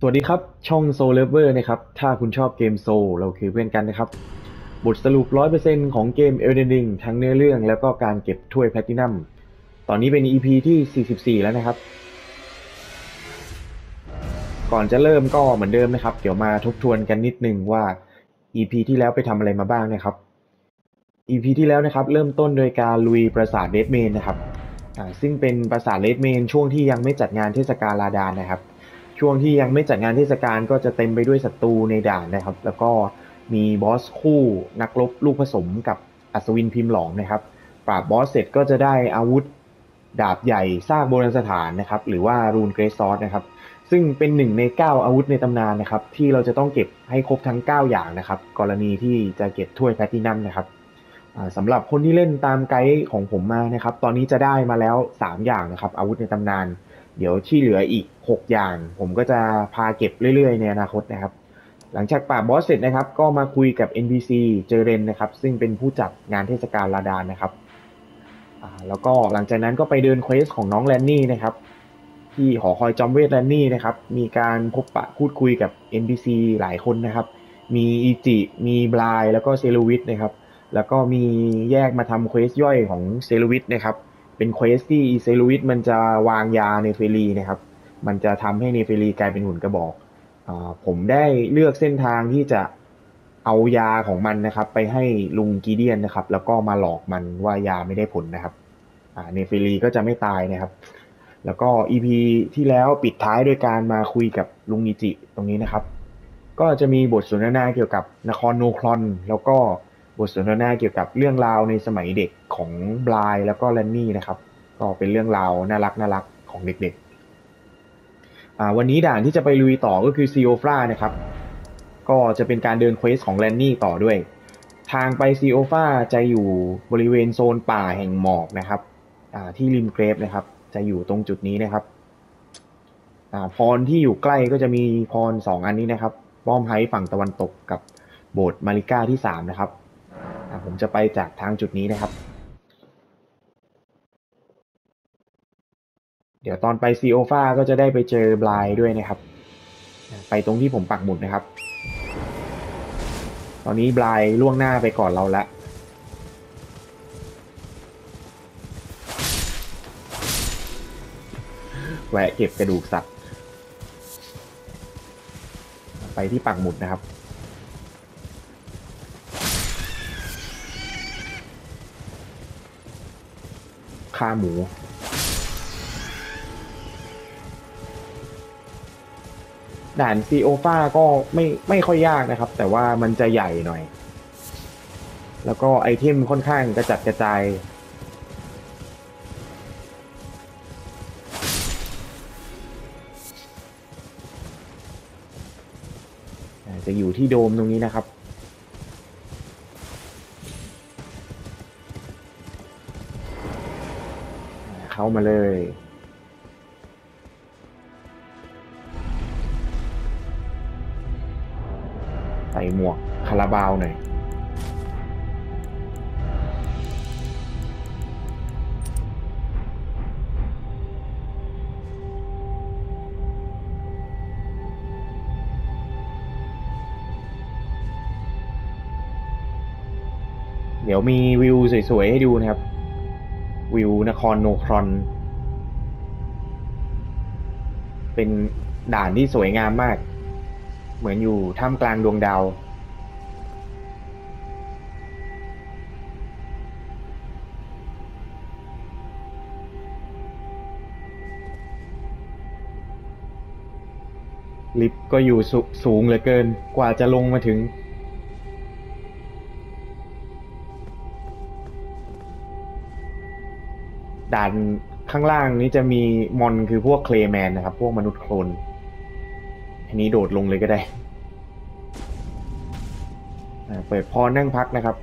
สวัสดีครับช่องโซลเลเวอร์นะครับถ้าคุณชอบเกมโซลเราคือเพื่อนกันนะครับบทสรุป 100% ของเกม Elden Ring ทั้งเนื้อเรื่องแล้วก็การเก็บถ้วยแพลตินัมตอนนี้เป็น EP ที่44แล้วนะครับก่อนจะเริ่มก็เหมือนเดิมนะครับเดี๋ยวมาทบทวนกันนิดนึงว่า EP ที่แล้วไปทำอะไรมาบ้างนะครับ EP ที่แล้วนะครับเริ่มต้นโดยการลุยปราสาทเรดเมนนะครับซึ่งเป็นปราสาทเรดเมนช่วงที่ยังไม่จัดงานเทศกาลลาดานนะครับช่วงที่ยังไม่จัดงานเทศกาลก็จะเต็มไปด้วยศัตรูในด่านนะครับแล้วก็มีบอสคู่นักรบลูกผสมกับอัศวินพิมพ์หลองนะครับปราบบอสเสร็จก็จะได้อาวุธดาบใหญ่สร้างโบราณสถานนะครับหรือว่ารูนเกรซซอสนะครับซึ่งเป็นหนึ่งใน9อาวุธในตำนานนะครับที่เราจะต้องเก็บให้ครบทั้ง9อย่างนะครับกรณีที่จะเก็บถ้วยแพลตินัมนะครับสำหรับคนที่เล่นตามไกด์ของผมมานะครับตอนนี้จะได้มาแล้ว3อย่างนะครับอาวุธในตำนานเดี๋ยวที่เหลืออีก6อย่างผมก็จะพาเก็บเรื่อยๆในอนาคตนะครับหลังจากปราบบอสเสร็จนะครับก็มาคุยกับ Npc เจเรนนะครับซึ่งเป็นผู้จัดงานเทศกาลลาดานนะครับแล้วก็หลังจากนั้นก็ไปเดินเควสของน้องแลนนี่นะครับที่หอคอยจอมเวทแลนนี่นะครับมีการพบปะพูดคุยกับ Npc หลายคนนะครับมีอีจิมีบลายแล้วก็เซลูวิทนะครับแล้วก็มีแยกมาทำเควสย่อยของเซลูวิทนะครับเป็นเควสที่เซลูวิทมันจะวางยาเนเฟลีนะครับมันจะทำให้เนเฟลีกลายเป็นหุ่นกระบอกผมได้เลือกเส้นทางที่จะเอายาของมันนะครับไปให้ลุงกีเดียนนะครับแล้วก็มาหลอกมันว่ายาไม่ได้ผลนะครับเนเฟลีก็จะไม่ตายนะครับแล้วก็ EP ที่แล้วปิดท้ายโดยการมาคุยกับลุงอิจิตรงนี้นะครับก็จะมีบทสนทนาเกี่ยวกับนครโนคลอนแล้วก็บทสนทนาเกี่ยวกับเรื่องราวในสมัยเด็กของบลายแล้วก็แลนนี่นะครับก็เป็นเรื่องราวน่ารักของเด็กๆวันนี้ด่านที่จะไปลุยต่อก็คือซีโอฟรานะครับก็จะเป็นการเดินเควสของแลนนี่ต่อด้วยทางไปซีโอฟราจะอยู่บริเวณโซนป่าแห่งหมอกนะครับที่ริมเกรฟนะครับจะอยู่ตรงจุดนี้นะครับพรที่อยู่ใกล้ก็จะมีพร2อันนี้นะครับป้อมไฮฝั่งตะวันตกกับโบสถ์มาริก้าที่3นะครับผมจะไปจากทางจุดนี้นะครับเดี๋ยวตอนไปซีโอฟราก็จะได้ไปเจอบลายด้วยนะครับไปตรงที่ผมปักหมุดนะครับตอนนี้บลายล่วงหน้าไปก่อนเราละแวะเก็บกระดูกสัตว์ไปที่ปักหมุดนะครับฆ่าหมูด่านซีโอฟราก็ไม่ค่อยยากนะครับแต่ว่ามันจะใหญ่หน่อยแล้วก็ไอเทมค่อนข้างกระจัดกระจายจะอยู่ที่โดมตรงนี้นะครับเข้ามาเลยใส่หมวกคาราบาวหน่อยเดี๋ยวมีวิวสวยๆให้ดูนะครับวิวนครโนคลอนเป็นด่านที่สวยงามมากเหมือนอยู่ท่ามกลางดวงดาวลิฟต์ก็อยู่สูงเหลือเกินกว่าจะลงมาถึงด่านข้างล่างนี้จะมีมอนคือพวกเคลแมนนะครับพวกมนุษย์โคลนอันนี้โดดลงเลยก็ได้เปิดพอนั่งพักนะครับ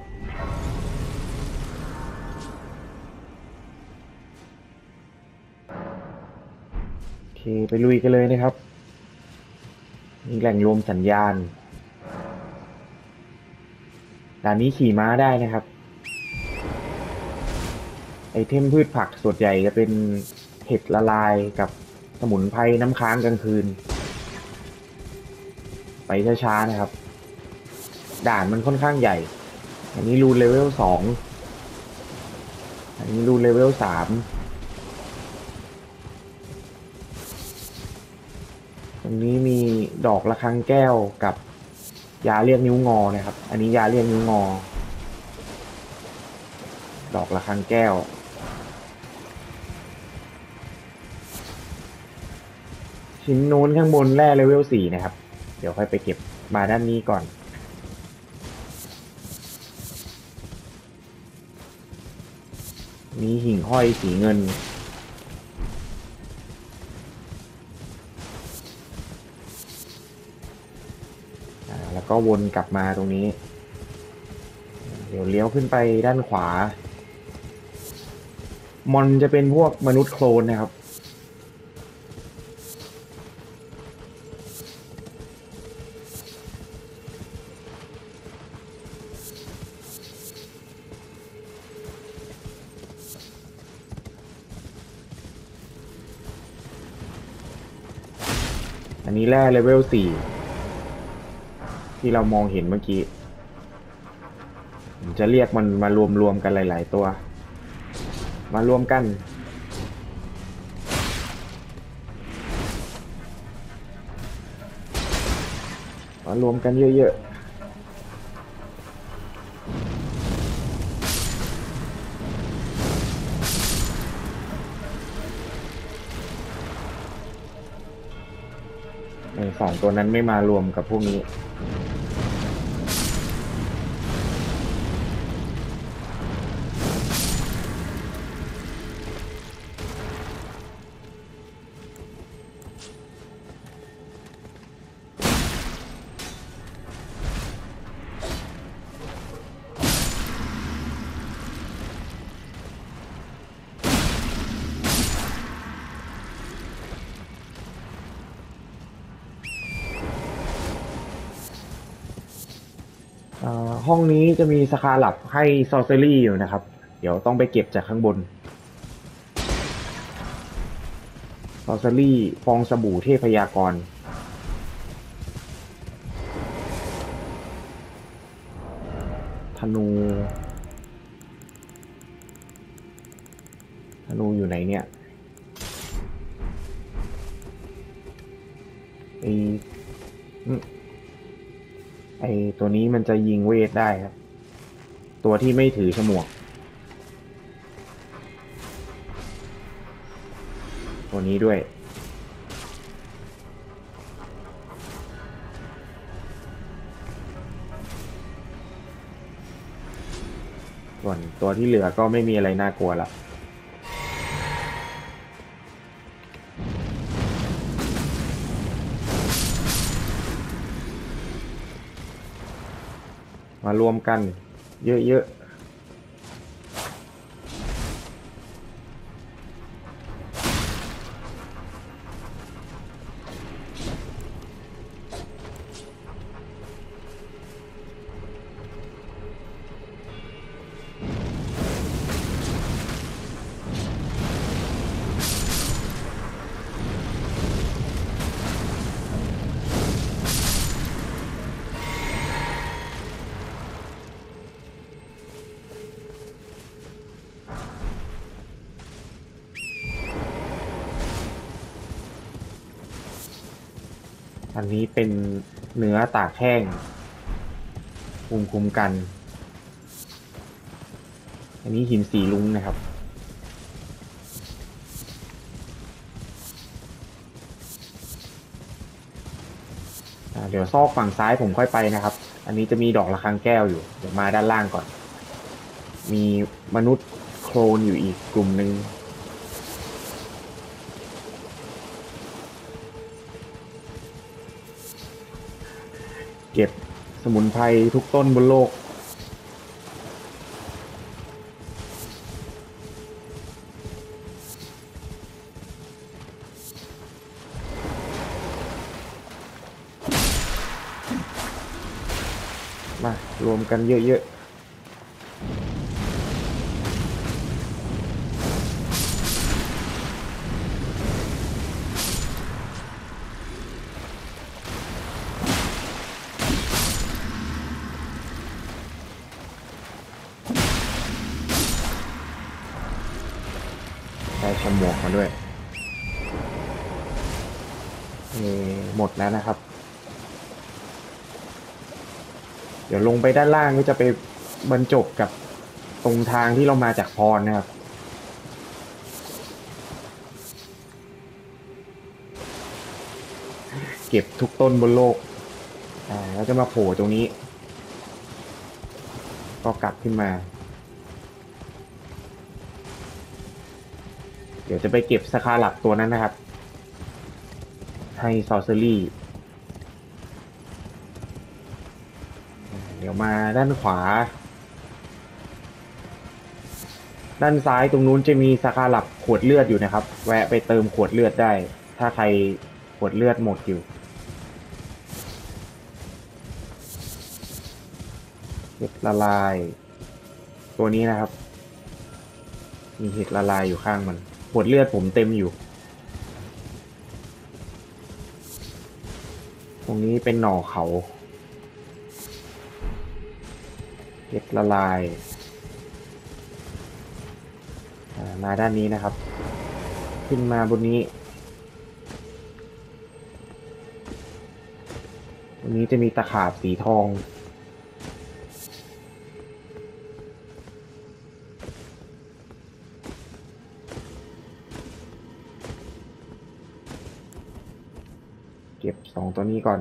โอเคไปลุยกันเลยนะครับมีแหล่งรวมสัญญาณด่านนี้ขี่ม้าได้นะครับไอเทมพืชผักส่วนใหญ่จะเป็นเห็ดละลายกับสมุนไพรน้ำค้างกลางคืน ไปช้าๆนะครับด่านมันค่อนข้างใหญ่อันนี้รูนเลเวล2อันนี้รูนเลเวล3ตรงนี้มีดอกระฆังแก้วกับยาเรียกนิ้วงอนะครับอันนี้ยาเรียกนิ้วงอดอกระฆังแก้วชิ้นโน้นข้างบนแร่เลเวล4นะครับเดี๋ยวค่อยไปเก็บมาด้านนี้ก่อนมีหิ่งห้อยสีเงินแล้วก็วนกลับมาตรงนี้เดี๋ยวเลี้ยวขึ้นไปด้านขวามอนจะเป็นพวกมนุษย์โคลนนะครับนี่แร่เลเวล4ที่เรามองเห็นเมื่อกี้ผมจะเรียกมันมารวมๆกันหลายๆตัวมารวมกันเยอะๆสองตัวนั้นไม่มารวมกับพวกนี้ห้องนี้จะมีสคาลับให้ซอร์เซอรี่อยู่นะครับเดี๋ยวต้องไปเก็บจากข้างบนซอร์เซอรี่ฟองสบู่เทพยากรธนูอยู่ไหนเนี่ยไอตัวนี้มันจะยิงเวทได้ครับตัวที่ไม่ถือฉมวกตัวนี้ด้วยส่วนตัวที่เหลือก็ไม่มีอะไรน่ากลัวละมารวมกันเยอะอันนี้เป็นเนื้อตากแห้งภูมิคุ้มกันอันนี้หินสีลุ้งนะครับเดี๋ยวซอกฝั่งซ้ายผมค่อยไปนะครับอันนี้จะมีดอกระฆังแก้วอยู่เดี๋ยวมาด้านล่างก่อนมีมนุษย์โคลนอยู่อีกกลุ่มหนึ่งเก็บสมุนไพรทุกต้นบนโลกมารวมกันเยอะๆ เอาหมวกมาด้วยหมดแล้วนะครับเดี๋ยวลงไปด้านล่างก็จะไปบรรจบกับตรงทางที่เรามาจากพรนะครับเก็บทุกต้นบนโลกแล้วจะมาโผล่ตรงนี้ก็กลับขึ้นมาเดี๋ยวจะไปเก็บสคาลับตัวนั้นนะครับให้ซอสเซอรี่เดี๋ยวมาด้านขวาด้านซ้ายตรงนู้นจะมีสคาลับขวดเลือดอยู่นะครับแวะไปเติมขวดเลือดได้ถ้าใครขวดเลือดหมดอยู่เห็ดละลายตัวนี้นะครับมีเห็ดละลายอยู่ข้างมันขวดเลือดผมเต็มอยู่ตรงนี้เป็นหน่อเขาเห็ดละลายมาด้านนี้นะครับขึ้นมาบนนี้วันนี้จะมีตะขาบสีทองเก็บสองตัวนี้ก่อน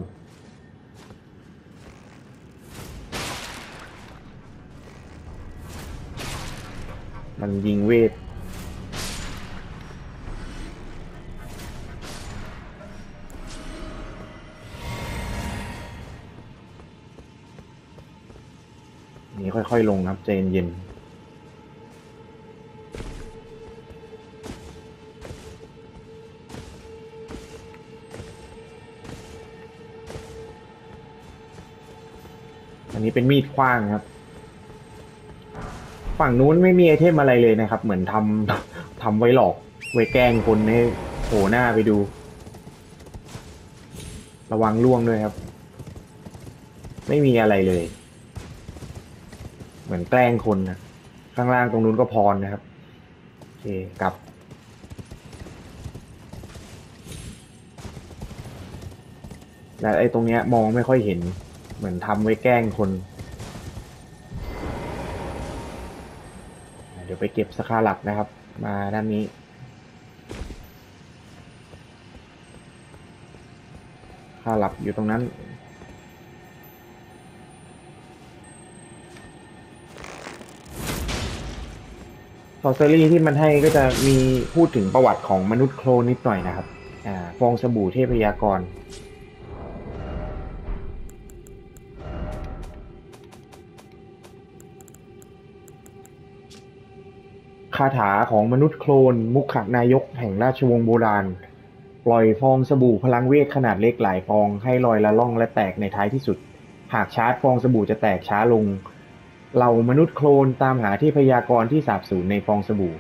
มันยิงเวทค่อยๆลงครับใจเย็นๆอันนี้เป็นมีดขว้างครับฝั่งนู้นไม่มีไอเทมอะไรเลยนะครับเหมือนทำไว้หลอกไว้แกล้งคนให้โผล่หน้าไปดูระวังล่วงด้วยครับไม่มีอะไรเลยเหมือนแกล้งคนนะข้างล่างตรงนู้นก็พรนะครับโอเคกลับและไอ้ตรงเนี้ยมองไม่ค่อยเห็นเหมือนทำไว้แกล้งคนเดี๋ยวไปเก็บสคาลับนะครับมาด้านนี้สคาลับอยู่ตรงนั้นซอสเซอรี่ที่มันให้ก็จะมีพูดถึงประวัติของมนุษย์โคลนนิดหน่อยนะครับฟองสบู่เทพยากรคาถาของมนุษย์โคลนมุขนายกแห่งราชวงศ์โบราณปล่อยฟองสบู่พลังเวทขนาดเล็กหลายฟองให้ลอยละล่องและแตกในท้ายที่สุดหากชาร์จฟองสบู่จะแตกช้าลงเรามนุษย์โคลนตามหาที่พยากรที่สาบสูญในฟองสบู่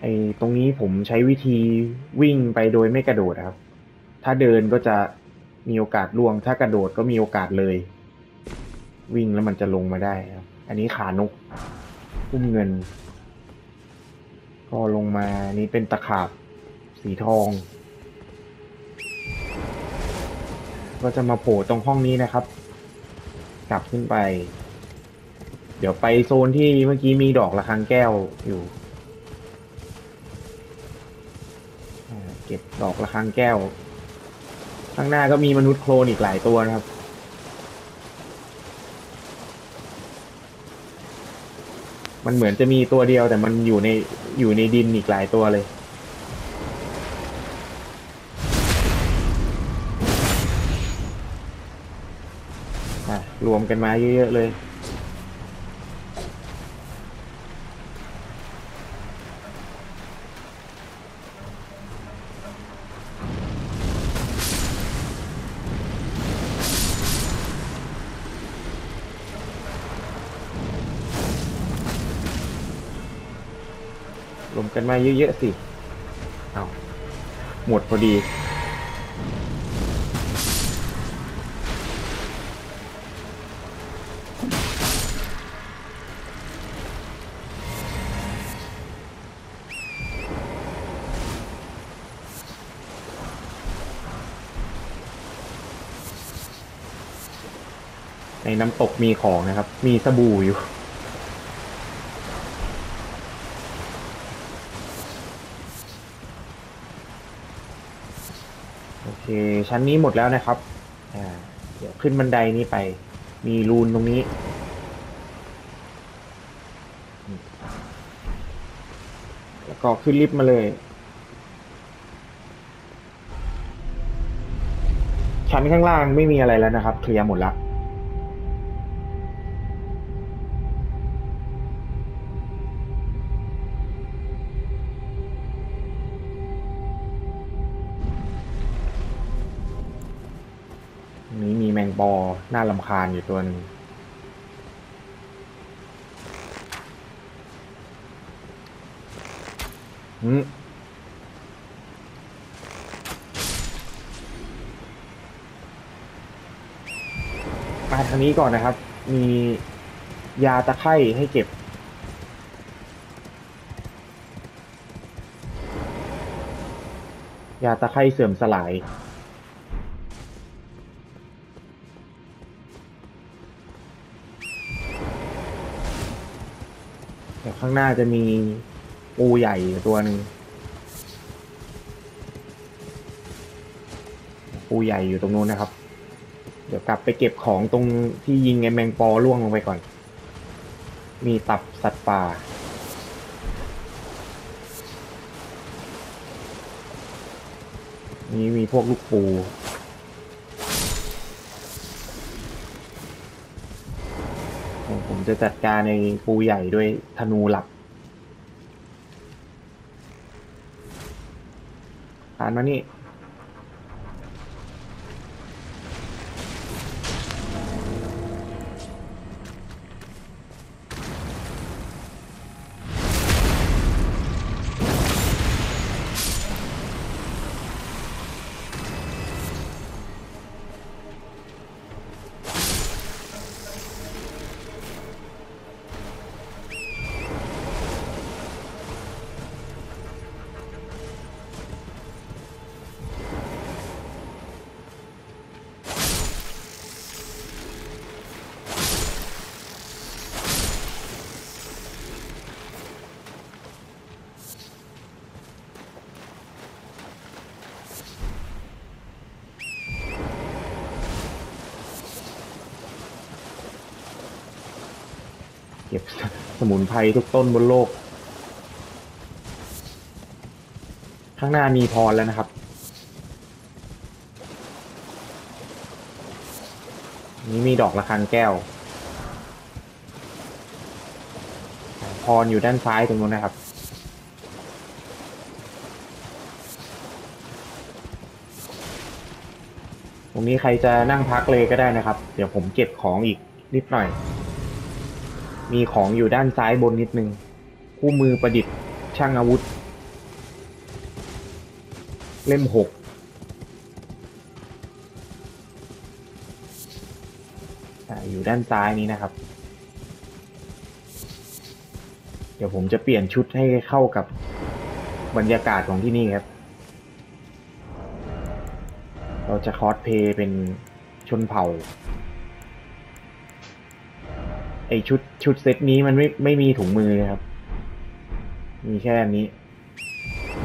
ไอ้ตรงนี้ผมใช้วิธีวิ่งไปโดยไม่กระโดดครับถ้าเดินก็จะมีโอกาสล่วงถ้ากระโดดก็มีโอกาสเลยวิ่งแล้วมันจะลงมาได้ครับอันนี้ขานกพุ่มเงินก็ลงมานี้เป็นตะขาบสีทองก็จะมาโผล่ตรงห้องนี้นะครับกลับขึ้นไปเดี๋ยวไปโซนที่เมื่อกี้มีดอกระฆังแก้วอยู่เก็บดอกระฆังแก้วข้างหน้าก็มีมนุษย์โคลนอีกหลายตัวนะครับมันเหมือนจะมีตัวเดียวแต่มันอยู่ในดินอีกหลายตัวเลยรวมกันมาเยอะๆเลยรวมกันมาเยอะๆสิเอาหมดพอดี ในน้ำตกมีของนะครับมีสบู่อยู่โอเคชั้นนี้หมดแล้วนะครับเดี๋ยวขึ้นบันไดนี้ไปมีรูนตรงนี้แล้วก็ขึ้นลิฟต์มาเลยชั้นข้างล่างไม่มีอะไรแล้วนะครับเคลียร์หมดละนี้มีแมงปอน่ารำคาญอยู่ตัวนึงมาทางนี้ก่อนนะครับมียาตะไคร่ให้เก็บยาตะไคร่เสื่อมสลายแต่ข้างหน้าจะมีปูใหญ่ตัวหนึ่งปูใหญ่อยู่ตรงนู้นนะครับเดี๋ยวกลับไปเก็บของตรงที่ยิงไอ้แมงปอล่วงลงไปก่อนมีตับสัตว์ป่านี่มีพวกลูกปูผมจะจัดการในปูใหญ่ด้วยธนูหลักผ่านมานี่เก็บสมุนไพรทุกต้นบนโลกข้างหน้ามีพรแล้วนะครับนี่มีดอกระฆังแก้วพรอยู่ด้านซ้ายตรงนู้นนะครับตรงนี้ใครจะนั่งพักเลยก็ได้นะครับเดี๋ยวผมเก็บของอีกนิดหน่อยมีของอยู่ด้านซ้ายบนนิดนึงคู่มือประดิษฐ์ช่างอาวุธเล่ม6อยู่ด้านซ้ายนี้นะครับเดี๋ยวผมจะเปลี่ยนชุดให้เข้ากับบรรยากาศของที่นี่ครับเราจะคอสเพลย์เป็นชนเผ่าไอชุดเซตนี้มันไม่มีถุงมือนะครับมีแค่นี้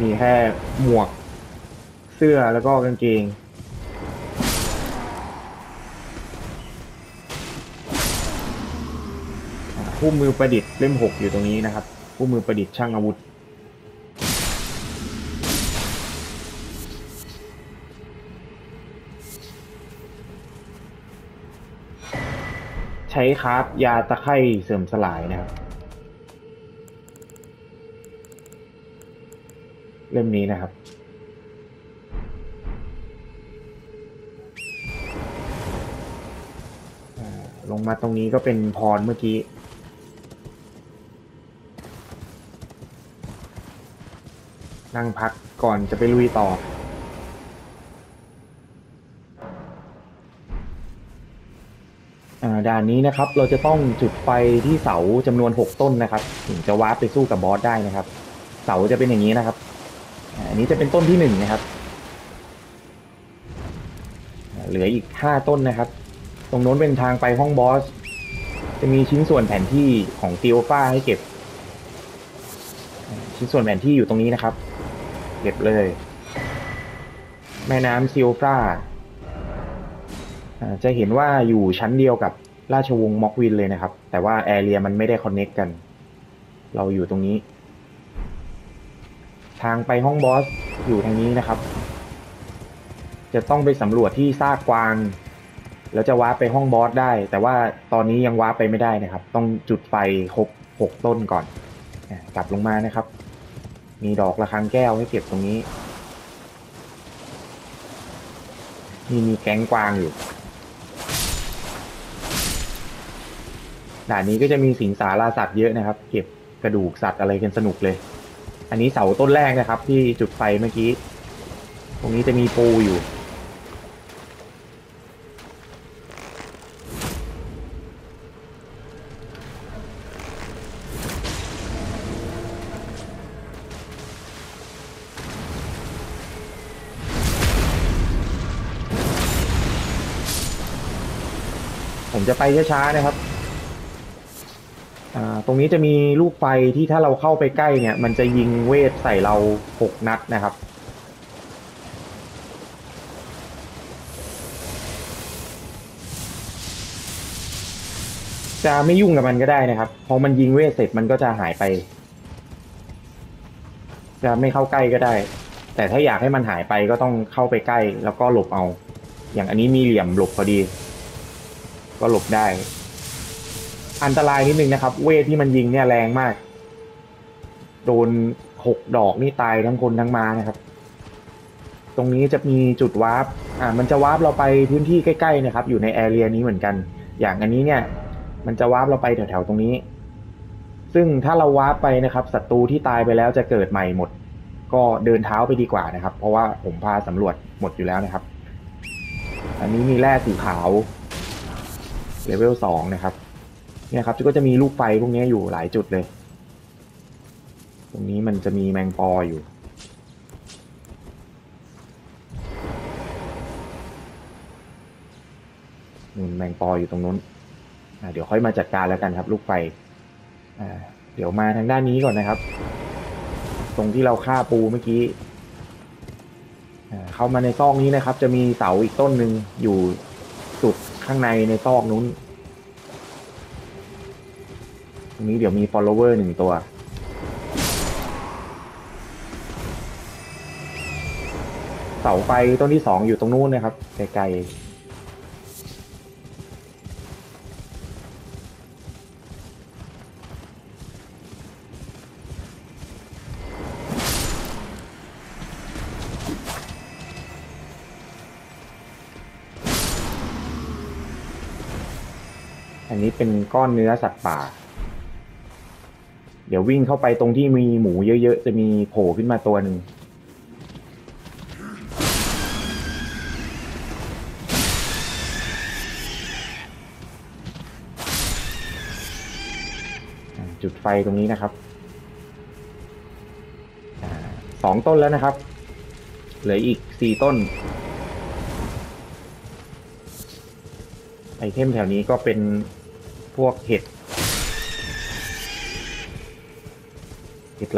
มีแค่หมวกเสื้อแล้วก็กางเกงคู่มือประดิษฐ์เล่ม6อยู่ตรงนี้นะครับคู่มือประดิษฐ์ช่างอาวุธใช้คราฟยาตะไคร่เสื่อมสลายนะครับเล่มนี้นะครับลงมาตรงนี้ก็เป็นพรเมื่อกี้นั่งพักก่อนจะไปลุยต่อด่านนี้นะครับเราจะต้องจุดไฟที่เสาจำนวน6ต้นนะครับถึงจะวาร์ปไปสู้กับบอสได้นะครับเสาจะเป็นอย่างนี้นะครับอันนี้จะเป็นต้นที่1นะครับเหลืออีก5ต้นนะครับ ตรงโน้นเป็นทางไปห้องบอสจะมีชิ้นส่วนแผนที่ของติโอฟ้าให้เก็บชิ้นส่วนแผนที่อยู่ตรงนี้นะครับเก็บเลยแม่น้ำติโอฟ้าจะเห็นว่าอยู่ชั้นเดียวกับราชวงศ์ม็อกวินเลยนะครับแต่ว่าแอเรียมันไม่ได้คอนเนคกันเราอยู่ตรงนี้ทางไปห้องบอสอยู่ทางนี้นะครับจะต้องไปสำรวจที่ซากกวางแล้วจะวาร์ปไปห้องบอสได้แต่ว่าตอนนี้ยังวาร์ปไปไม่ได้นะครับต้องจุดไฟครบ6ต้นก่อนกลับลงมานะครับมีดอกระฆังแก้วให้เก็บตรงนี้นี่มีแก๊งกวางอยู่ด่านนี้ก็จะมีสิงสาราสัตว์เยอะนะครับเก็บกระดูกสัตว์อะไรกันสนุกเลยอันนี้เสาต้นแรกนะครับที่จุดไฟเมื่อกี้ตรงนี้จะมีปูอยู่ผมจะไปช้าๆนะครับตรงนี้จะมีลูกไฟที่ถ้าเราเข้าไปใกล้เนี่ยมันจะยิงเวทใส่เรา6นัดนะครับจะไม่ยุ่งกับมันก็ได้นะครับพอมันยิงเวทเสร็จมันก็จะหายไปจะไม่เข้าใกล้ก็ได้แต่ถ้าอยากให้มันหายไปก็ต้องเข้าไปใกล้แล้วก็หลบเอาอย่างอันนี้มีเหลี่ยมหลบพอดีก็หลบได้อันตรายนิดนึงนะครับเวทที่มันยิงเนี่ยแรงมากโดน6ดอกนี่ตายทั้งคนทั้งม้านะครับตรงนี้จะมีจุดวาร์ปมันจะวาร์ปเราไปพื้นที่ใกล้ๆนะครับอยู่ในแอเรียนี้เหมือนกันอย่างอันนี้เนี่ยมันจะวาร์ปเราไปแถวๆตรงนี้ซึ่งถ้าเราวาร์ปไปนะครับศัตรูที่ตายไปแล้วจะเกิดใหม่หมดก็เดินเท้าไปดีกว่านะครับเพราะว่าผมพาสำรวจหมดอยู่แล้วนะครับอันนี้มีแร่สีขาวเลเวล2นะครับเนี่ยครับก็จะมีลูกไฟพวกนี้อยู่หลายจุดเลยตรงนี้มันจะมีแมงปออยู่นู่นแมงปออยู่ตรงนู้นเดี๋ยวค่อยมาจัดการแล้วกันครับลูกไฟเดี๋ยวมาทางด้านนี้ก่อนนะครับตรงที่เราฆ่าปูเมื่อกี้เข้ามาในซอกนี้นะครับจะมีเสาอีกต้นหนึ่งอยู่สุดข้างในซอกนู้นตรงนี้เดี๋ยวมี follower 1 ตัวเสาไฟต้นที่2อยู่ตรงนู้นนะครับไกลอันนี้เป็นก้อนเนื้อสัตว์ป่าเดี๋ยววิ่งเข้าไปตรงที่มีหมูเยอะๆจะมีโผล่ขึ้นมาตัวหนึ่งจุดไฟตรงนี้นะครับ2ต้นแล้วนะครับเหลืออีก4ต้นไอเทมแถวนี้ก็เป็นพวกเห็ด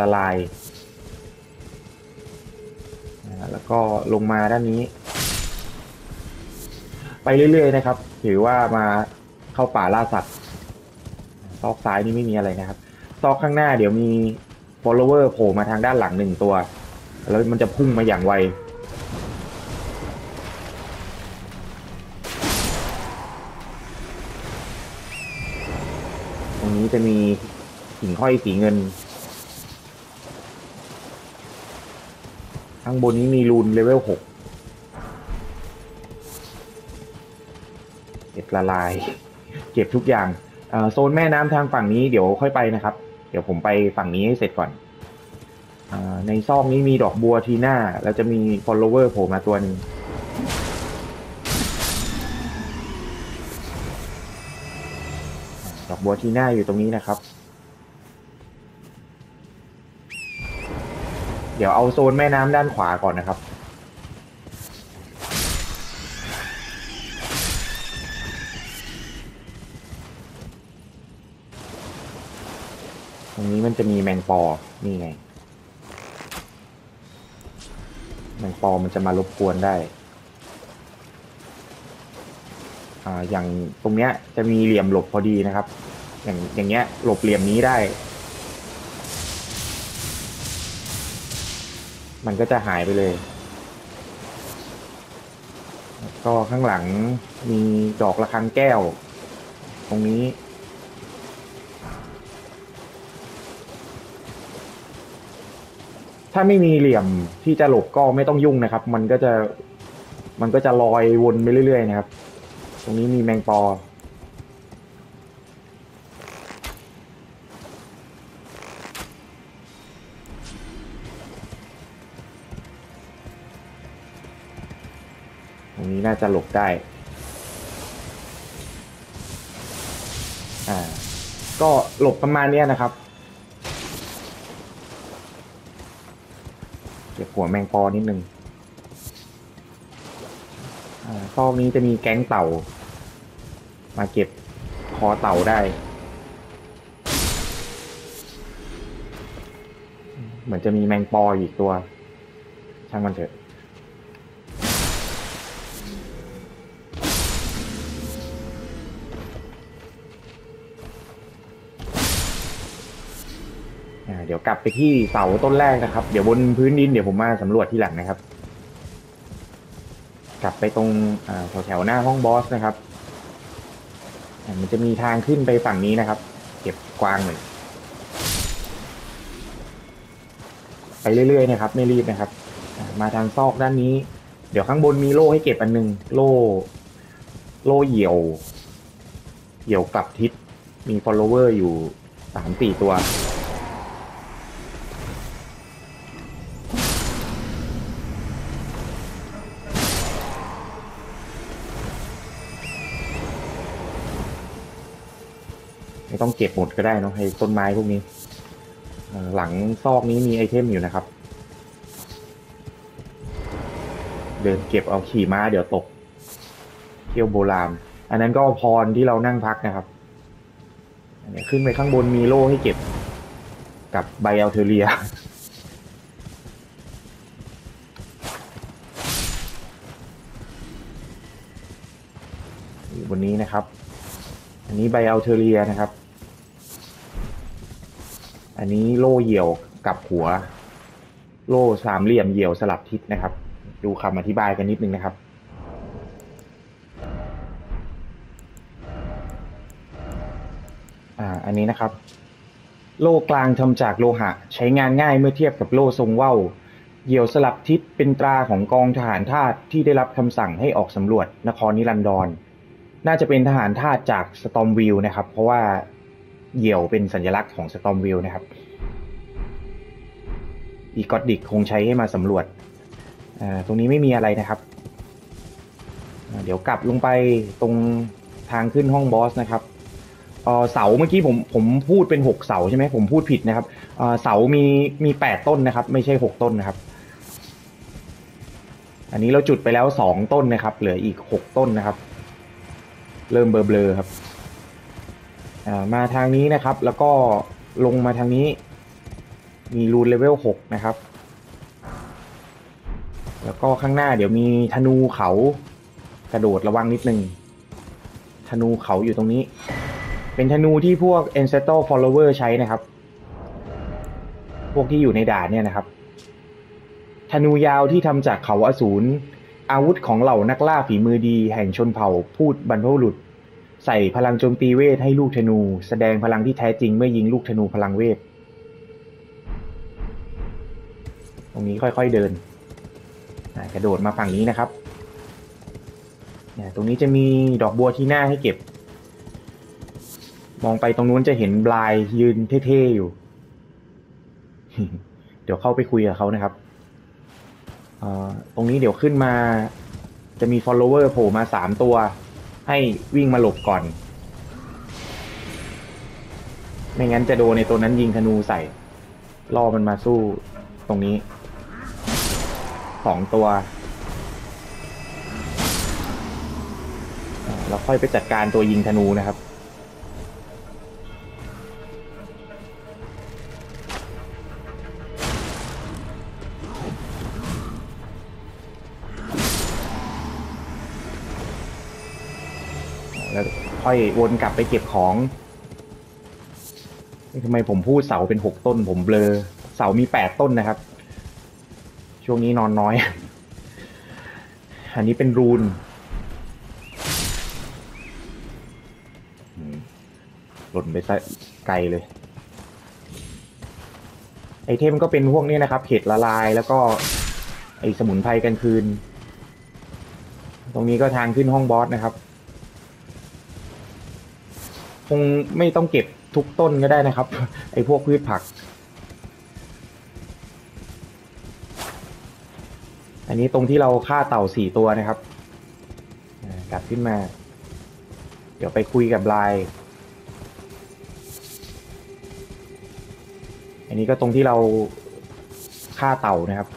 ละลายแล้วก็ลงมาด้านนี้ไปเรื่อยๆนะครับถือว่ามาเข้าป่าล่าสัตว์ซอกซ้ายนี่ไม่มีอะไรนะครับซอกข้างหน้าเดี๋ยวมี follower โผล่มาทางด้านหลัง1 ตัวแล้วมันจะพุ่งมาอย่างไวตรงนี้จะมีหิ่งห้อยสีเงินข้างบนนี้มีรูนเลเวล6เก็บละลายเก็บทุกอย่างโซนแม่น้ำทางฝั่งนี้เดี๋ยวค่อยไปนะครับเดี๋ยวผมไปฝั่งนี้ให้เสร็จก่อนในซอกนี้มีดอกบัวทีหน้าแล้วจะมี follower โผล่มาตัวนึงดอกบัวทีหน้าอยู่ตรงนี้นะครับเดี๋ยวเอาโซนแม่น้ำด้านขวาก่อนนะครับ มันจะมีแมงปอนี่ไงแมงปอมันจะมารบกวนได้อย่างตรงเนี้ยจะมีเหลี่ยมหลบพอดีนะครับอย่างเงี้ยหลบเหลี่ยมนี้ได้มันก็จะหายไปเลยก็ข้างหลังมีดอกระฆังแก้วตรงนี้ถ้าไม่มีเหลี่ยมที่จะหลบก็ไม่ต้องยุ่งนะครับมันก็จะลอยวนไปเรื่อยๆนะครับตรงนี้มีแมงปอตรงนี้น่าจะหลบได้ก็หลบประมาณนี้นะครับเก็บหัวแมงปอนิดนึงซอกนี้จะมีแก๊งเต่ามาเก็บคอเต่าได้เหมือนจะมีแมงปออีกตัวช่างมันเถอะเดี๋ยวกลับไปที่เสาต้นแรกนะครับเดี๋ยวบนพื้นดินเดี๋ยวผมมาสำรวจที่หลังนะครับกลับไปตรงแถวๆหน้าห้องบอสนะครับมันจะมีทางขึ้นไปฝั่งนี้นะครับเก็บกวางหนึ่งไปเรื่อยๆนะครับไม่รีบนะครับมาทางซอกด้านนี้เดี๋ยวข้างบนมีโล่ให้เก็บอันนึงโล่เหยี่ยวกลับทิศมี follower อยู่ 3-4 ตัวต้องเก็บหมดก็ได้เนาะไอ้ต้นไม้พวกนี้หลังซอกนี้มีไอเทมอยู่นะครับเดินเก็บเอาขี่ม้าเดี๋ยวตกเที่ยวโบราณอันนั้นก็พรที่เรานั่งพักนะครับขึ้นไปข้างบนมีโล่ให้เก็บกับใบอัลเทเรียบนนี้นะครับอันนี้ใบอัลเทเรียนะครับอันนี้โล่เหยี่ยวกับหัวโล่สามเหลี่ยมเหยี่ยวสลับทิศนะครับดูคำอธิบายกันนิดนึงนะครับอันนี้นะครับโล่กลางทำจากโลหะใช้งานง่ายเมื่อเทียบกับโล่ทรงว่าวเหยี่ยวสลับทิศเป็นตราของกองทหารธาตุที่ได้รับคำสั่งให้ออกสำรวจนครนิรันดรน่าจะเป็นทหารธาตุจากสตอมวิลนะครับเพราะว่าเหยี่ยวเป็นสัญลักษณ์ของสตอมวิลนะครับอีกอดดิกคงใช้ให้มาสำรวจตรงนี้ไม่มีอะไรนะครับเดี๋ยวกลับลงไปตรงทางขึ้นห้องบอสนะครับเสาเมื่อกี้ผมพูดเป็น6เสาใช่ไหมผมพูดผิดนะครับเสามี8ต้นนะครับไม่ใช่6ต้นนะครับอันนี้เราจุดไปแล้ว2ต้นนะครับเหลืออีก6ต้นนะครับเริ่มเบลอๆครับมาทางนี้นะครับแล้วก็ลงมาทางนี้มีรูนเลเวล6นะครับแล้วก็ข้างหน้าเดี๋ยวมีธนูเขากระโดดระวังนิดนึงธนูเขาอยู่ตรงนี้เป็นธนูที่พวก Ancestor Follower ใช้นะครับพวกที่อยู่ในด่านเนี่ยนะครับธนูยาวที่ทำจากเขาอสูรอาวุธของเหล่านักล่าฝีมือดีแห่งชนเผ่าพูดบรรพบุรุษใส่พลังโจมตีเวทให้ลูกธนูแสดงพลังที่แท้จริงเมื่อยิงลูกธนูพลังเวทตรงนี้ค่อยๆเดินกระโดดมาฝั่งนี้นะครับตรงนี้จะมีดอกบัวที่หน้าให้เก็บมองไปตรงนู้นจะเห็นบลายยืนเท่ๆอยู่ เดี๋ยวเข้าไปคุยกับเขานะครับตรงนี้เดี๋ยวขึ้นมาจะมี follower โผล่มา3ตัวให้วิ่งมาหลบก่อนไม่งั้นจะโดนในตัวนั้นยิงธนูใส่ล่อมันมาสู้ตรงนี้2ตัวเราค่อยไปจัดการตัวยิงธนูนะครับ แล้วค่อยวนกลับไปเก็บของทำไมผมพูดเสาเป็น6ต้นผมเบลอเสามี8ต้นนะครับช่วงนี้นอนน้อยอันนี้เป็นรูนหล่นไปไกลเลยไอเทมก็เป็นพวกนี้นะครับเห็ดละลายแล้วก็ไอสมุนไพรกันคืนตรงนี้ก็ทางขึ้นห้องบอสนะครับคงไม่ต้องเก็บทุกต้นก็ได้นะครับไอพวกพืชผักอันนี้ตรงที่เราฆ่าเต่า4ตัวนะครับกลับขึ้นมาเดี๋ยวไปคุยกับลายอันนี้ก็ตรงที่เราฆ่าเต่านะครับ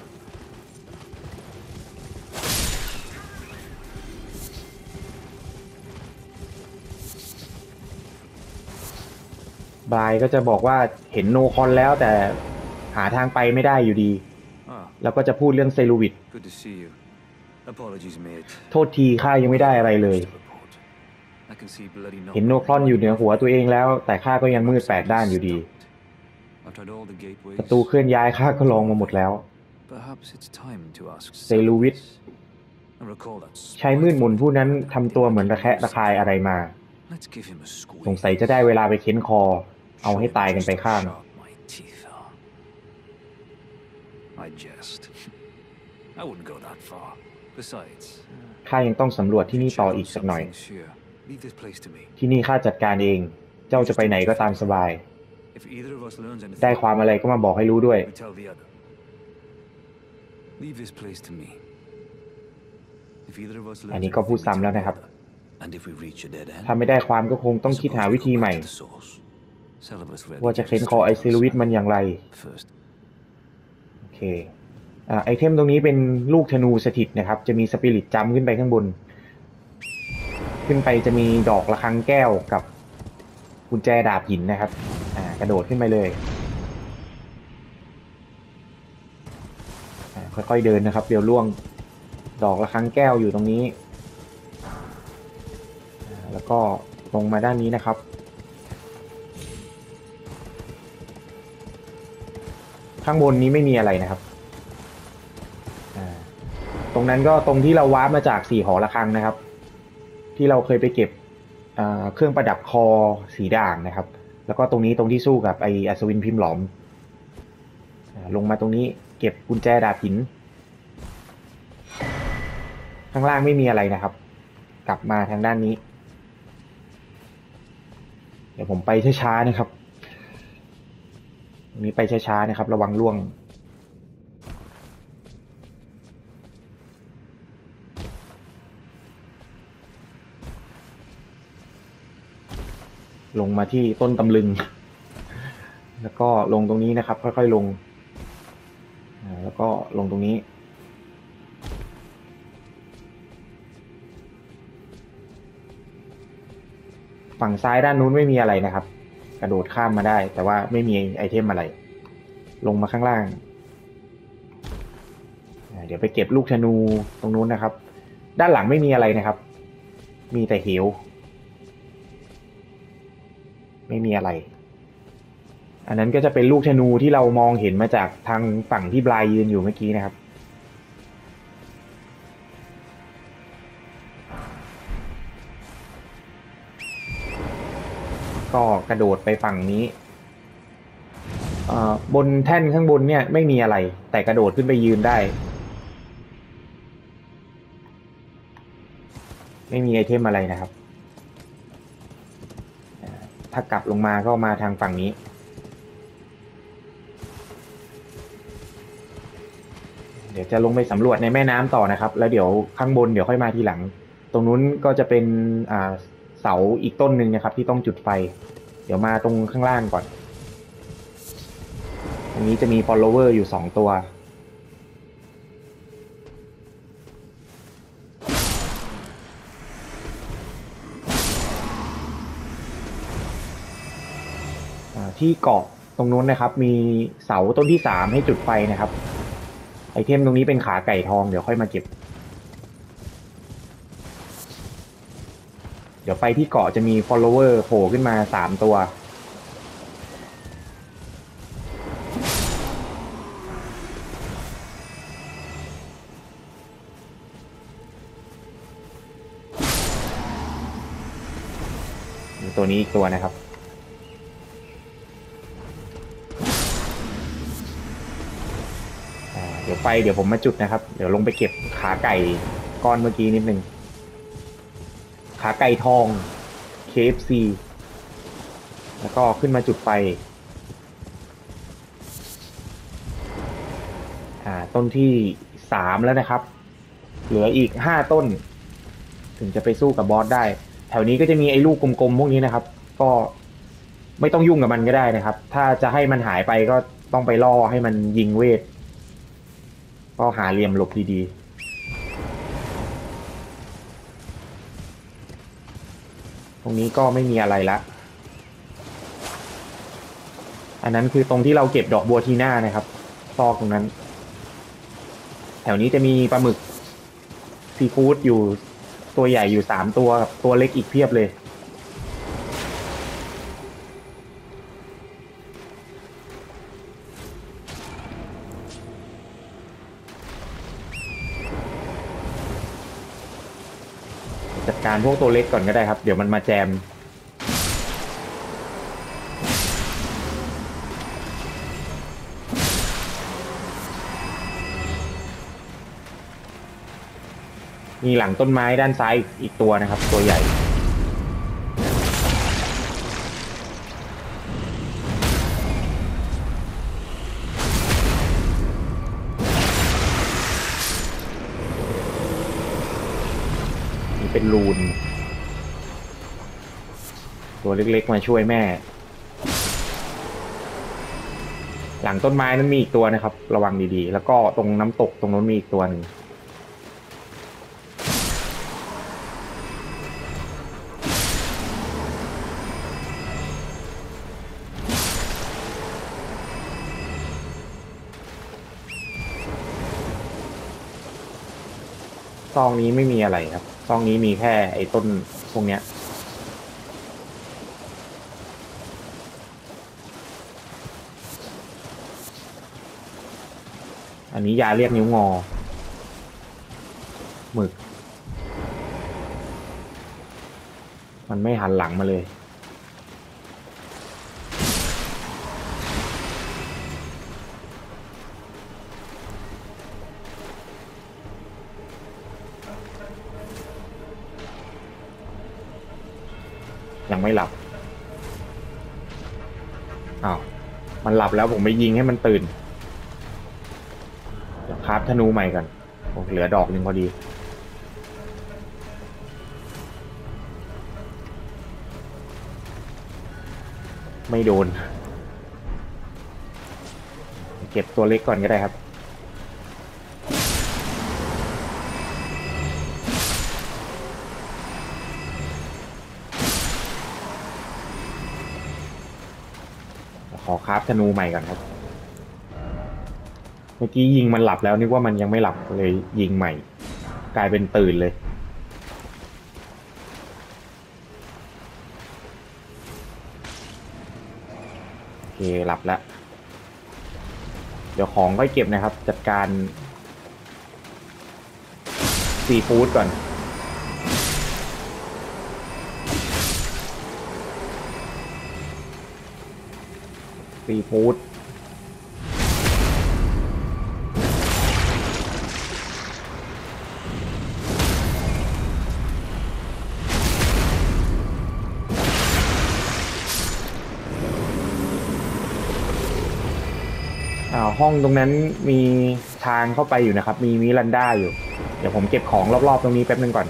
บายก็จะบอกว่าเห็นโนคอนแล้วแต่หาทางไปไม่ได้อยู่ดีแล้วก็จะพูดเรื่องเซลูวิทโทษทีข้ายังไม่ได้อะไรเลยเห็นโนคลอนอยู่เหนือหัวตัวเองแล้วแต่ข้าก็ยังมืดแปดด้านอยู่ดีประตูเคลื่อนย้ายข้าก็ลองมาหมดแล้วเซลูวิทชายมืดมนผู้นั้นทำตัวเหมือนระแคะระคายอะไรมาสงสัยจะได้เวลาไปเค้นคอเอาให้ตายกันไปข้างข้ายังต้องสำรวจที่นี่ต่ออีกสักหน่อยที่นี่ข้าจัดการเองเจ้าจะไปไหนก็ตามสบายได้ความอะไรก็มาบอกให้รู้ด้วยอันนี้ก็พูดซ้ำแล้วนะครับถ้าไม่ได้ความก็คงต้องคิดหาวิธีใหม่ว่าจะเค้นคอไอเซลูวิทมันอย่างไรโอเคไอเทมตรงนี้เป็นลูกธนูสถิตนะครับจะมีสปิริตจัมป์ขึ้นไปข้างบนขึ้นไปจะมีดอกระฆังแก้วกับกุญแจดาบหินนะครับกระโดดขึ้นไปเลยค่อยๆเดินนะครับเดี๋ยวล่วงดอกระฆังแก้วอยู่ตรงนี้แล้วก็ลงมาด้านนี้นะครับข้างบนนี้ไม่มีอะไรนะครับตรงนั้นก็ตรงที่เราวาร์ปมาจาก4หอระฆังนะครับที่เราเคยไปเก็บเครื่องประดับคอสีด่างนะครับแล้วก็ตรงนี้ตรงที่สู้กับไออัศวินพิมพ์หลอมลงมาตรงนี้เก็บกุญแจดาบหินข้างล่างไม่มีอะไรนะครับกลับมาทางด้านนี้เดี๋ยวผมไปช้าๆนะครับนี่ไปช้าๆนะครับระวังล่วงลงมาที่ต้นตำลึงแล้วก็ลงตรงนี้นะครับค่อยๆลงแล้วก็ลงตรงนี้ฝั่งซ้ายด้านนู้นไม่มีอะไรนะครับกระโดดข้ามมาได้แต่ว่าไม่มีไอเทมอะไรลงมาข้างล่างเดี๋ยวไปเก็บลูกธนูตรงนู้นนะครับด้านหลังไม่มีอะไรนะครับมีแต่เหวไม่มีอะไรอันนั้นก็จะเป็นลูกธนูที่เรามองเห็นมาจากทางฝั่งที่บลายยืนอยู่เมื่อกี้นะครับก็กระโดดไปฝั่งนี้บนแท่นข้างบนเนี่ยไม่มีอะไรแต่กระโดดขึ้นไปยืนได้ไม่มีไอเทมอะไรนะครับถ้ากลับลงมาก็มาทางฝั่งนี้เดี๋ยวจะลงไปสำรวจในแม่น้ำต่อนะครับแล้วเดี๋ยวข้างบนเดี๋ยวค่อยมาทีหลังตรงนู้นก็จะเป็นเสาอีกต้นหนึ่งนะครับที่ต้องจุดไฟเดี๋ยวมาตรงข้างล่างก่อนตรงนี้จะมี follower อยู่2ตัวที่เกาะตรงนู้นนะครับมีเสาต้นที่3ให้จุดไฟนะครับไอเทมตรงนี้เป็นขาไก่ทองเดี๋ยวค่อยมาเก็บ ดี๋ยวไปที่เกาะจะมี follower โผล่ขึ้นมา3ตัวตัวนี้อีกตัวนะครับเดี๋ยวไปเดี๋ยวผมมาจุดนะครับเดี๋ยวลงไปเก็บขาไก่ก้อนเมื่อกี้นิดนึงขาไก่ทอง KFC แล้วก็ขึ้นมาจุดไฟต้นที่3แล้วนะครับเหลืออีก5ต้นถึงจะไปสู้กับบอสได้แถวนี้ก็จะมีไอ้ลูกกลมๆพวกนี้นะครับก็ไม่ต้องยุ่งกับมันก็ได้นะครับถ้าจะให้มันหายไปก็ต้องไปล่อให้มันยิงเวทก็หาเหลี่ยมหลบดีๆตรงนี้ก็ไม่มีอะไรละอันนั้นคือตรงที่เราเก็บดอกบัวทีหน้านะครับซอกตรงนั้นแถวนี้จะมีปลาหมึกซีฟู้ดอยู่ตัวใหญ่อยู่3ตัวกับตัวเล็กอีกเพียบเลยจัดการพวกตัวเล็กก่อนก็ได้ครับเดี๋ยวมันมาแจมมีหลังต้นไม้ด้านซ้ายอีกตัวนะครับตัวใหญ่เป็นรูนตัวเล็กๆมาช่วยแม่หลังต้นไม้นั้นมีอีกตัวนะครับระวังดีๆแล้วก็ตรงน้ำตกตรงนั้นมีอีกตัวหนึ่งซองนี้ไม่มีอะไรครับซองนี้มีแค่ไอ้ต้นพวกเนี้ยอันนี้ยาเรียกนิ้วงอหมึกมันไม่หันหลังมาเลยยังไม่หลับอ้าวมันหลับแล้วผมไปยิงให้มันตื่นเดี๋ยวคราฟธนูใหม่กันผมเหลือดอกหนึ่งพอดีไม่โดนเก็บตัวเล็กก่อนก็ได้ครับขอคราฟธนูใหม่ก่อนครับเมื่อกี้ยิงมันหลับแล้วนึกว่ามันยังไม่หลับเลยยิงใหม่กลายเป็นตื่นเลยโอเคหลับแล้วเดี๋ยวของค่อยเก็บนะครับจัดการซีฟู้ดก่อนซีฟู้ดห้องตรงนั้นมีทางเข้าไปอยู่นะครับมีมิรันดาอยู่เดี๋ยวผมเก็บของรอบๆตรงนี้แป๊บนึงก่อน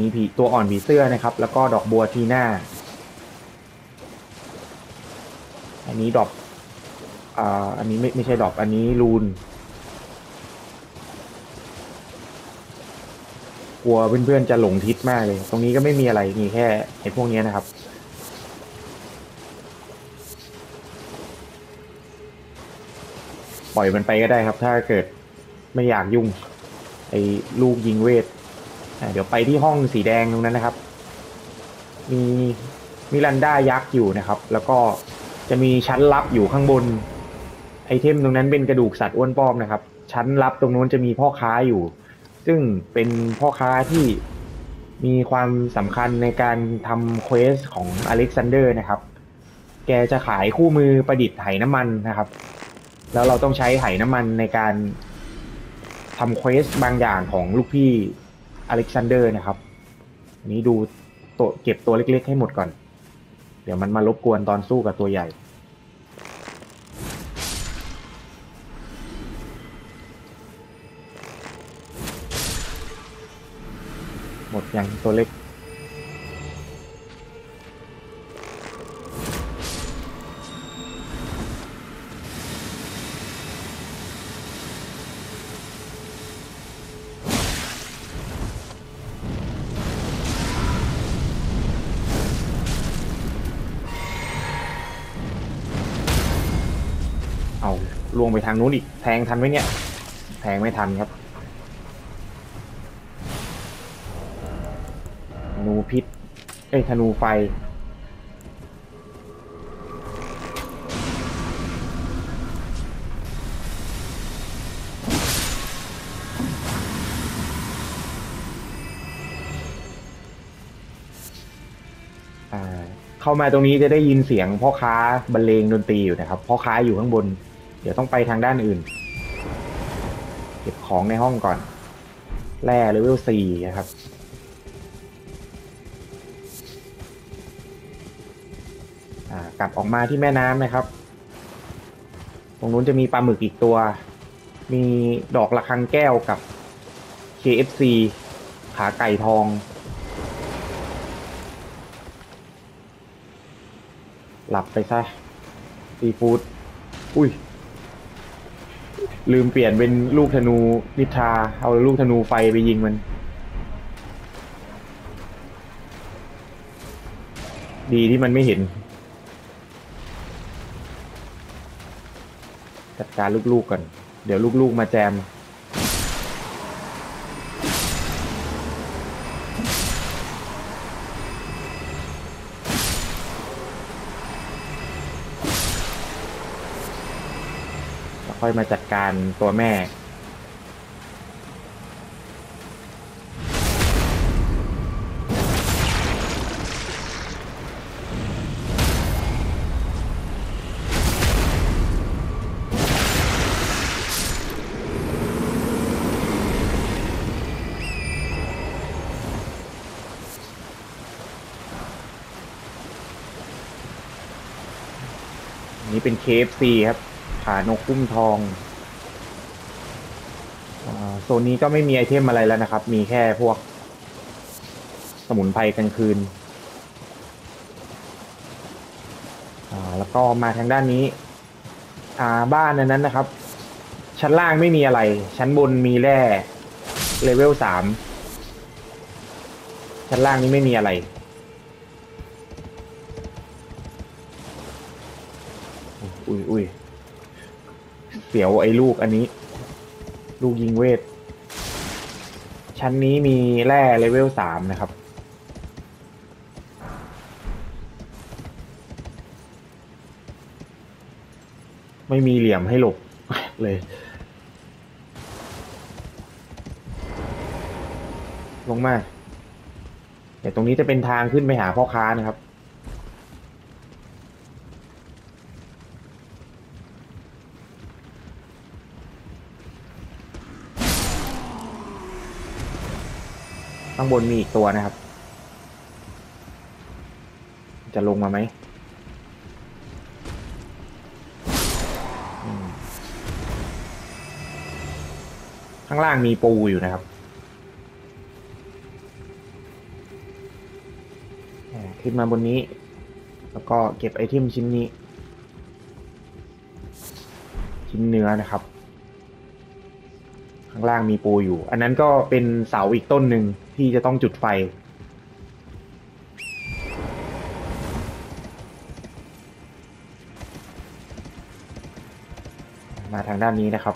มีผีตัวอ่อนผีเสื้อนะครับแล้วก็ดอกบัวทีหน้าอันนี้ดอกอันนี้ไม่ใช่ดอกอันนี้รูนกลัวเพื่อนๆจะหลงทิศมากเลยตรงนี้ก็ไม่มีอะไรมีแค่ไอ้พวกนี้นะครับปล่อยมันไปก็ได้ครับถ้าเกิดไม่อยากยุ่งไอ้ลูกยิงเวท เดี๋ยวไปที่ห้องสีแดงตรงนั้นนะครับมีมิรันดายักษ์อยู่นะครับแล้วก็จะมีชั้นลับอยู่ข้างบนไอเทมตรงนั้นเป็นกระดูกสัตว์อ้วนป้อมนะครับชั้นลับตรงนู้นจะมีพ่อค้าอยู่ซึ่งเป็นพ่อค้าที่มีความสำคัญในการทำเควสของอเล็กซานเดอร์นะครับแกจะขายคู่มือประดิษฐ์ไหน้ำมันนะครับแล้วเราต้องใช้ไหน้ำมันในการทำเควสบางอย่างของลูกพี่อเล็กซานเดอร์นะครับนี้ดูตัวเก็บตัวเล็กๆให้หมดก่อนเดี๋ยวมันมารบกวนตอนสู้กับตัวใหญ่หมดยังตัวเล็กลวงไปทางนู้นอีกแทงทันไหมเนี่ยแทงไม่ทันครับธนูพิษเอ้ยธนูไฟเข้ามาตรงนี้จะได้ยินเสียงพ่อค้าบรรเลงดนตรีอยู่นะครับพ่อค้าอยู่ข้างบนเดี๋ยวต้องไปทางด้านอื่นเก็บของในห้องก่อนแร่เลเวล 4นะครับกลับออกมาที่แม่น้ำนะครับตรงนู้นจะมีปลาหมึกอีกตัวมีดอกระฆังแก้วกับ KFC ขาไก่ทองหลับไปซะซีฟู้ดอุ้ยลืมเปลี่ยนเป็นลูกธนูนิทราเอาลูกธนูไฟไปยิงมันดีที่มันไม่เห็นจัดการลูกๆก่อนเดี๋ยวลูกๆมาแจมค่อยมาจัดการตัวแม่นี่เป็น KFC ครับขานกคุ้มทองโซนนี้ก็ไม่มีไอเทมอะไรแล้วนะครับมีแค่พวกสมุนไพรกลางคืนแล้วก็มาทางด้านนี้บ้านนั้นนะครับชั้นล่างไม่มีอะไรชั้นบนมีแร่เลเวล 3ชั้นล่างนี้ไม่มีอะไรอุ้ยเสียวไอ้ลูกอันนี้ลูกยิงเวทชั้นนี้มีแร่เลเวล 3นะครับไม่มีเหลี่ยมให้หลบเลยลงมาแต่ตรงนี้จะเป็นทางขึ้นไปหาพ่อค้านะครับข้างบนมีอีกตัวนะครับจะลงมาไหมข้างล่างมีปูอยู่นะครับขึ้นมาบนนี้แล้วก็เก็บไอเทมชิ้นนี้ชิ้นเนื้อนะครับข้างล่างมีปูอยู่อันนั้นก็เป็นเสาอีกต้นหนึ่งที่จะต้องจุดไฟมาทางด้านนี้นะครับ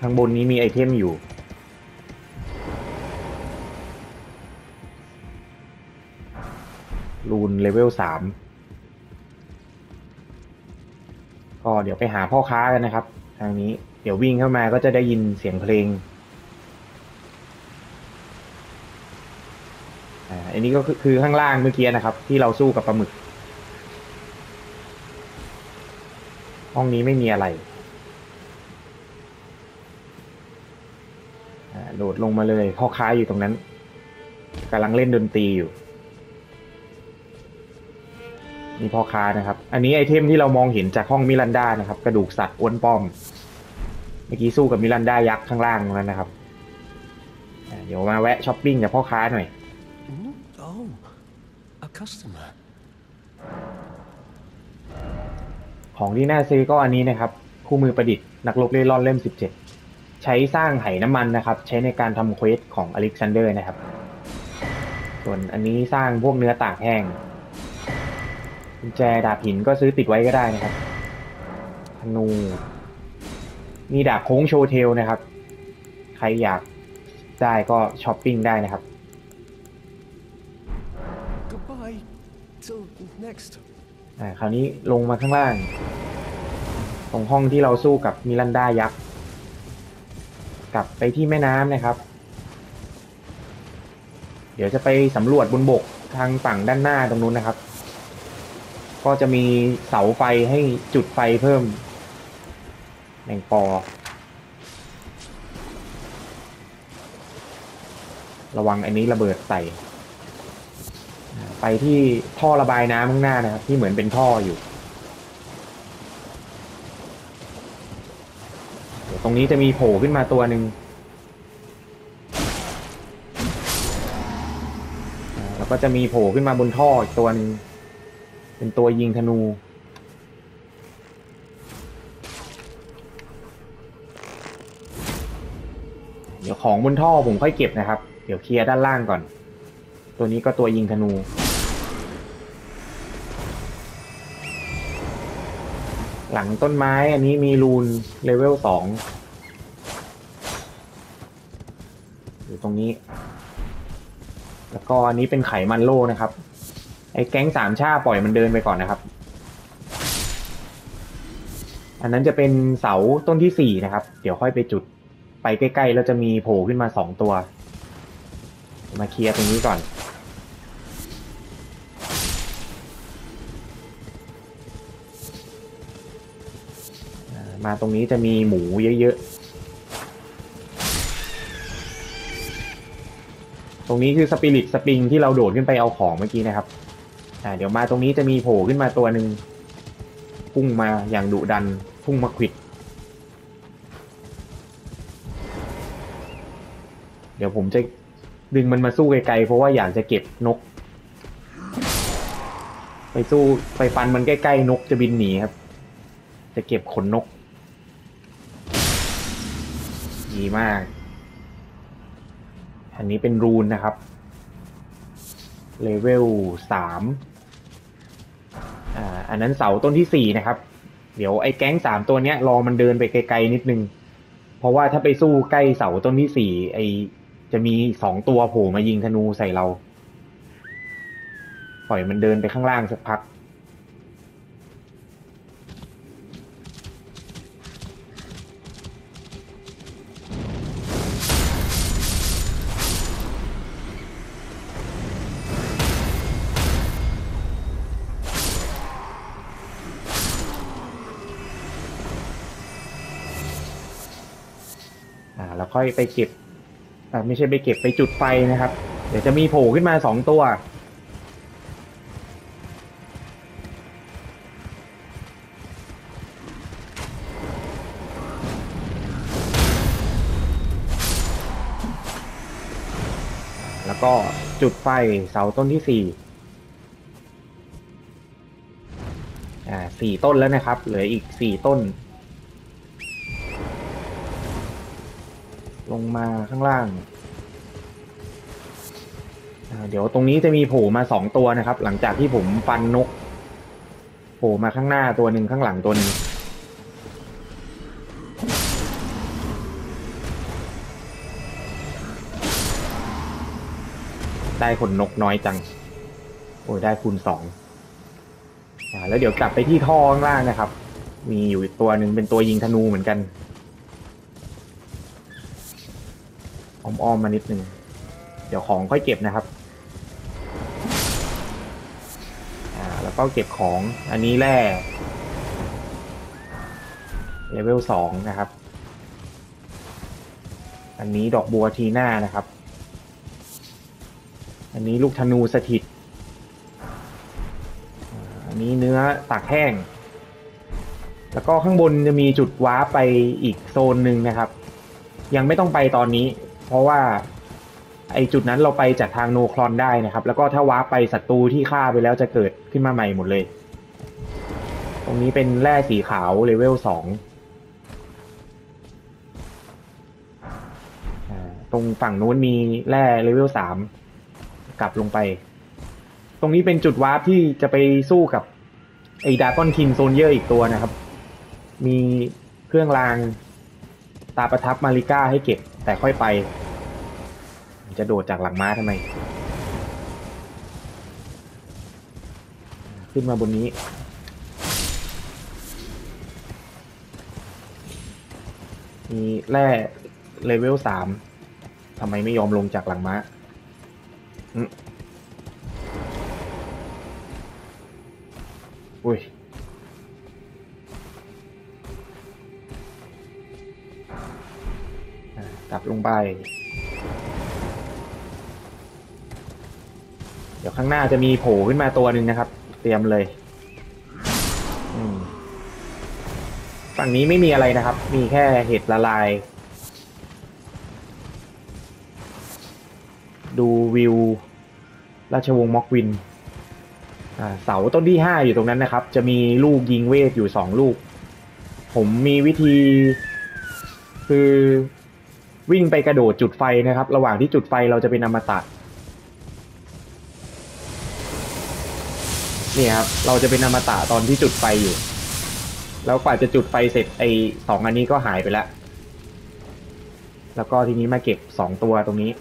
ข้างบนนี้มีไอเทมอยู่ รูนเลเวล3ก็เดี๋ยวไปหาพ่อค้ากันนะครับทางนี้เดี๋ยววิ่งเข้ามาก็จะได้ยินเสียงเพลงอันนี้ก็คือข้างล่างเมื่อกี้นะครับที่เราสู้กับปลาหมึกห้องนี้ไม่มีอะไรโดดลงมาเลยพ่อค้าอยู่ตรงนั้นกำลังเล่นดนตรีอยู่มีพ่อค้านะครับอันนี้ไอเทมที่เรามองเห็นจากห้องมิรันดานะครับกระดูกสัตว์อ้วนป้อมเมื่อกี้สู้กับมิรันดายักษ์ข้างล่างนั้นนะครับเดี๋ยวมาแวะช้อปปิ้งกับพ่อค้าหน่อยของที่น่าซื้อก็อันนี้นะครับคู่มือประดิษฐ์นักรบเร่ร่อนเล่ม17ใช้สร้างไหน้ำมันนะครับใช้ในการทำเควสของอเล็กซานเดอร์นะครับส่วนอันนี้สร้างพวกเนื้อตากแห้งกุญแจดาบหินก็ซื้อติดไว้ก็ได้นะครับธนูมีดาบโค้งโชว์เทลนะครับใครอยากได้ก็ช้อปปิ้งได้นะครับคราวนี้ลงมาข้างล่างตรงห้องที่เราสู้กับมิรันดายักษ์กลับไปที่แม่น้ำนะครับเดี๋ยวจะไปสำรวจบนบกทางฝั่งด้านหน้าตรงนู้นนะครับก็จะมีเสาไฟให้จุดไฟเพิ่มแมงปอระวังอันนี้ระเบิดใส่ไปที่ท่อระบายน้ำข้างหน้านะครับที่เหมือนเป็นท่ออยู่เดี๋ยวตรงนี้จะมีโผล่ขึ้นมาตัวหนึ่งแล้วก็จะมีโผล่ขึ้นมาบนท่ออีกตัวหนึ่งเป็นตัวยิงธนูเดี๋ยวของบนท่อผมค่อยเก็บนะครับเดี๋ยวเคลียร์ด้านล่างก่อนตัวนี้ก็ตัวยิงธนูหลังต้นไม้อันนี้มีรูนเลเวล2อยู่ตรงนี้แล้วก็อันนี้เป็นไขมันโล่นะครับไอ้แก๊งสามชาปล่อยมันเดินไปก่อนนะครับอันนั้นจะเป็นเสาต้นที่4นะครับเดี๋ยวค่อยไปจุดไปใกล้ๆแล้วจะมีโผล่ขึ้นมา2ตัวมาเคลียร์ตรงนี้ก่อนมาตรงนี้จะมีหมูเยอะๆตรงนี้คือสปิริตสปริงที่เราโดดขึ้นไปเอาของเมื่อกี้นะครับเดี๋ยวมาตรงนี้จะมีโผล่ขึ้นมาตัวหนึ่งพุ่งมาอย่างดุดันพุ่งมาขวิดเดี๋ยวผมจะดึงมันมาสู้ไกลๆเพราะว่าอยากจะเก็บนกไปสู้ไปฟันมันใกล้ๆนกจะบินหนีครับจะเก็บขนนกดีมากอันนี้เป็นรูนนะครับเลเวล3อันนั้นเสาต้นที่4นะครับเดี๋ยวไอ้แก๊ง3ตัวเนี้ยรอมันเดินไปไกลๆนิดนึงเพราะว่าถ้าไปสู้ใกล้เสาต้นที่4ไอจะมี2ตัวโผล่มายิงธนูใส่เราปล่อยมันเดินไปข้างล่างสักพักแล้วค่อยไปเก็บไม่ใช่ไปเก็บไปจุดไฟนะครับเดี๋ยวจะมีโผล่ขึ้นมา2ตัวแล้วก็จุดไฟเสาต้นที่44ต้นแล้วนะครับเหลืออีก4ต้นลงมาข้างล่างเดี๋ยวตรงนี้จะมีโผล่มา2ตัวนะครับหลังจากที่ผมฟันนกโผล่มาข้างหน้าตัวหนึ่งข้างหลังตัวหนึ่งได้ขนนกน้อยจัง โอ้ยได้คูณ2แล้วเดี๋ยวกลับไปที่ท่อข้างล่างนะครับมีอยู่อีกตัวหนึ่งเป็นตัวยิงธนูเหมือนกันอ้อมๆมานิดนึงเดี๋ยวของค่อยเก็บนะครับแล้วก็เก็บของอันนี้แร่เลเวล2นะครับอันนี้ดอกบัวทีหน้านะครับอันนี้ลูกธนูสถิตอันนี้เนื้อตากแห้งแล้วก็ข้างบนจะมีจุดว้าไปอีกโซนหนึ่งนะครับยังไม่ต้องไปตอนนี้เพราะว่าไอจุดนั้นเราไปจากทางโนคลอนได้นะครับแล้วก็ถ้าว้าไปศัตรูที่ฆ่าไปแล้วจะเกิดขึ้นมาใหม่หมดเลยตรงนี้เป็นแร่สีขาวเลเวล2ตรงฝั่งนู้นมีแร่เลเวล3กลับลงไปตรงนี้เป็นจุดวาร์ปที่จะไปสู้กับไอ้ดราก้อนคิงโซลเยอร์อีกตัวนะครับมีเครื่องรางตาประทับมาริก้าให้เก็บแต่ค่อยไปจะโดดจากหลังม้าทำไมขึ้นมาบนนี้มีแร่เลเวล3ทำไมไม่ยอมลงจากหลังม้าอุ้ยกลับลงไปเดี๋ยวข้างหน้าจะมีโผล่ขึ้นมาตัวหนึ่งนะครับเตรียมเลยฝั่งนี้ไม่มีอะไรนะครับมีแค่เห็ดละลายดูวิวราชวงศ์ม็อกวินเสาต้นที่5อยู่ตรงนั้นนะครับจะมีลูกยิงเวทอยู่2ลูกผมมีวิธีคือวิ่งไปกระโดดจุดไฟนะครับระหว่างที่จุดไฟเราจะเป็นอมตะนี่ครับเราจะเป็นอมตะตอนที่จุดไฟอยู่แล้วกว่าจะจุดไฟเสร็จไอ้2อันนี้ก็หายไปแล้วแล้วก็ทีนี้มาเก็บ2ตัวตรงนี้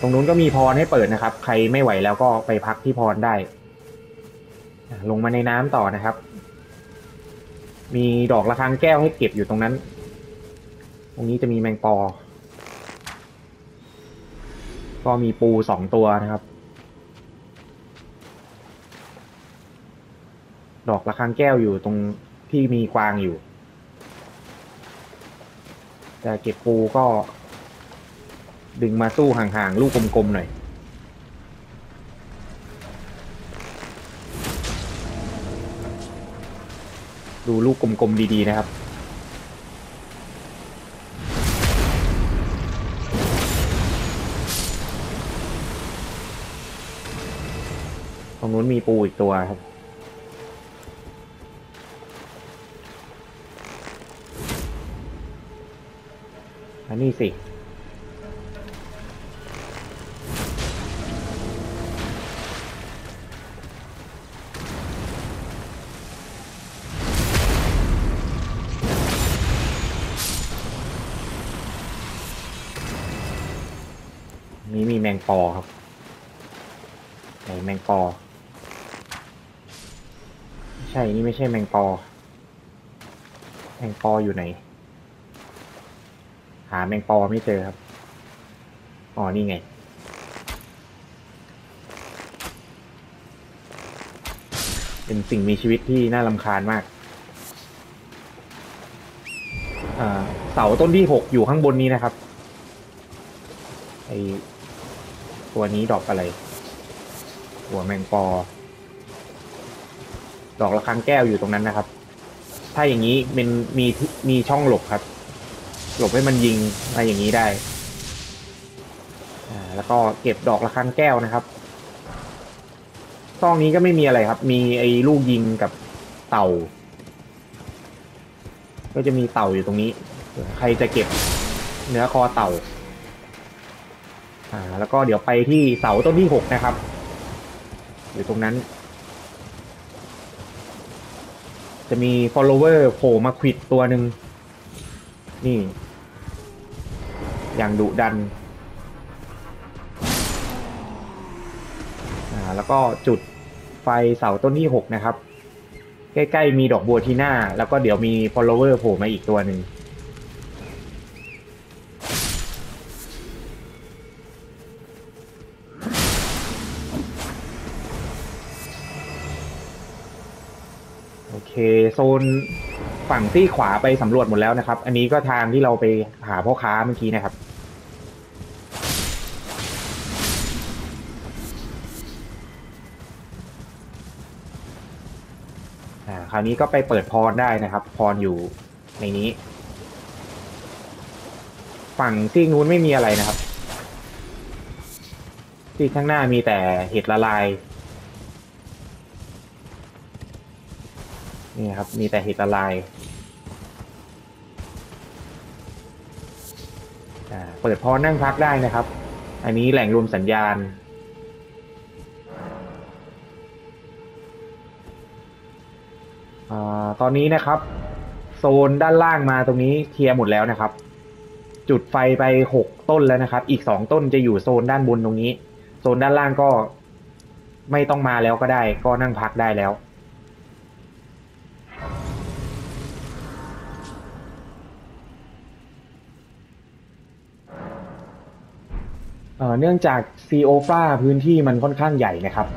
ตรงนู้นก็มีพรให้เปิดนะครับใครไม่ไหวแล้วก็ไปพักที่พรได้ลงมาในน้ำต่อนะครับมีดอกระฆังแก้วให้เก็บอยู่ตรงนั้นตรงนี้จะมีแมงปอก็มีปู2ตัวนะครับดอกระฆังแก้วอยู่ตรงที่มีกวางอยู่แต่เก็บปูก็ดึงมาสู้ห่างๆลูกกลมๆหน่อยดูลูกกลมๆดีๆนะครับตรงนู้นมีปูอีกตัวครับอันนี้สิแมงปอครับไหนแมงปอไม่ใช่นี่ไม่ใช่แมงปอแมงปออยู่ไหนหาแมงปอไม่เจอครับอ๋อนี่ไงเป็นสิ่งมีชีวิตที่น่ารำคาญมากเสาต้นที่6อยู่ข้างบนนี้นะครับไอตัวนี้ดอกอะไรหัวแมงปอดอกระฆังแก้วอยู่ตรงนั้นนะครับถ้าอย่างนี้มันมีช่องหลบครับหลบให้มันยิงอะไรอย่างนี้ได้แล้วก็เก็บดอกระฆังแก้วนะครับซองนี้ก็ไม่มีอะไรครับมีไอ้ลูกยิงกับเต่าก็จะมีเต่าอยู่ตรงนี้ใครจะเก็บเนื้อคอเต่าแล้วก็เดี๋ยวไปที่เสาต้นที่6นะครับอยู่ตรงนั้นจะมี follower โผล่มาขวิดตัวหนึ่งนี่ อย่างดุดันแล้วก็จุดไฟเสาต้นที่6นะครับใกล้ๆมีดอกบัวที่หน้าแล้วก็เดี๋ยวมี follower โผล่มาอีกตัวหนึ่งโอเคโซนฝั่งที่ขวาไปสำรวจหมดแล้วนะครับอันนี้ก็ทางที่เราไปหาพ่อค้าเมื่อกี้นะครับคราวนี้ก็ไปเปิดพรได้นะครับพรอยู่ในนี้ฝั่งซีกนู้นไม่มีอะไรนะครับซีกข้างหน้ามีแต่เห็ดละลายนี่ครับมีแต่เห็ดละลายเปิดพรนั่งพักได้นะครับอันนี้แหล่งรวมสัญญาณตอนนี้นะครับโซนด้านล่างมาตรงนี้เคลียร์หมดแล้วนะครับจุดไฟไป6ต้นแล้วนะครับอีก2ต้นจะอยู่โซนด้านบนตรงนี้โซนด้านล่างก็ไม่ต้องมาแล้วก็ได้ก็นั่งพักได้แล้วเนื่องจากซีโอปราพื้นที่มันค่อนข้างใหญ่นะครับ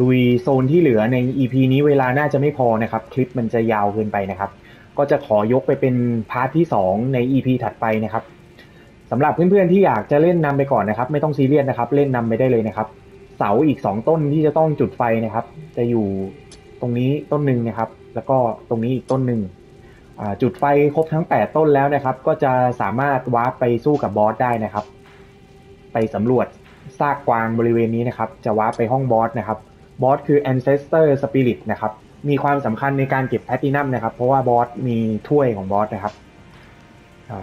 ลุยโซนที่เหลือใน EP นี้เวลาน่าจะไม่พอนะครับคลิปมันจะยาวเกินไปนะครับก็จะขอยกไปเป็นพาร์ทที่2ใน EP ถัดไปนะครับสำหรับเพื่อนๆที่อยากจะเล่นนำไปก่อนนะครับไม่ต้องซีเรียสนะครับเล่นนำไปได้เลยนะครับเสาอีก2ต้นที่จะต้องจุดไฟนะครับจะอยู่ตรงนี้ต้นหนึ่งนะครับแล้วก็ตรงนี้อีกต้นหนึ่งจุดไฟครบทั้ง8ต้นแล้วนะครับก็จะสามารถวาร์ปไปสู้กับบอสได้นะครับไปสำรวจซากกวางบริเวณนี้นะครับจะว้าไปห้องบอสนะครับบอสคือ Ancestor Spirit นะครับมีความสำคัญในการเก็บแพลตินัมนะครับเพราะว่าบอสมีถ้วยของบอสนะครับ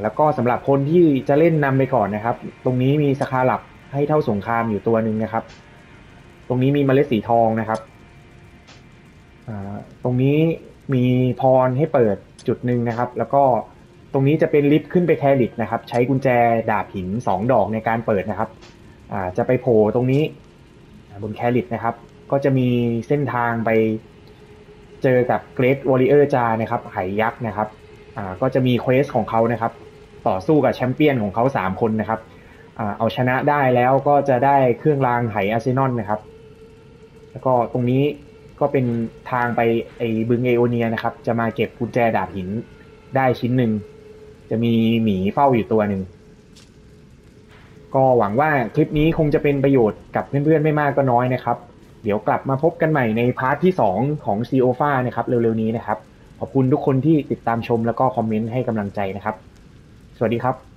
แล้วก็สำหรับคนที่จะเล่นนำไปก่อนนะครับตรงนี้มีสคาลับให้เท่าสงครามอยู่ตัวหนึ่งนะครับตรงนี้มีเมล็ดสีทองนะครับตรงนี้มีพรให้เปิดจุดหนึ่งนะครับแล้วก็ตรงนี้จะเป็นลิฟต์ขึ้นไปแคลิกนะครับใช้กุญแจดาบหิน2ดอกในการเปิดนะครับจะไปโผล่ตรงนี้บนแคลิตนะครับก็จะมีเส้นทางไปเจอกับเกรทวอริเออร์จานะครับไหยักษ์นะครับก็จะมีเควสของเขานะครับต่อสู้กับแชมเปี้ยนของเขา3คนนะครับเอาชนะได้แล้วก็จะได้เครื่องรางไหอาร์เซนอลนะครับแล้วก็ตรงนี้ก็เป็นทางไปไอ้บึงเอโอเนียนะครับจะมาเก็บกุญแจดาบหินได้ชิ้นหนึ่งจะมีหมีเฝ้าอยู่ตัวหนึ่งก็หวังว่าคลิปนี้คงจะเป็นประโยชน์กับเพื่อนๆไม่มากก็น้อยนะครับเดี๋ยวกลับมาพบกันใหม่ในพาร์ทที่2ของ Seofa นะครับเร็วๆนี้นะครับขอบคุณทุกคนที่ติดตามชมแล้วก็คอมเมนต์ให้กำลังใจนะครับสวัสดีครับ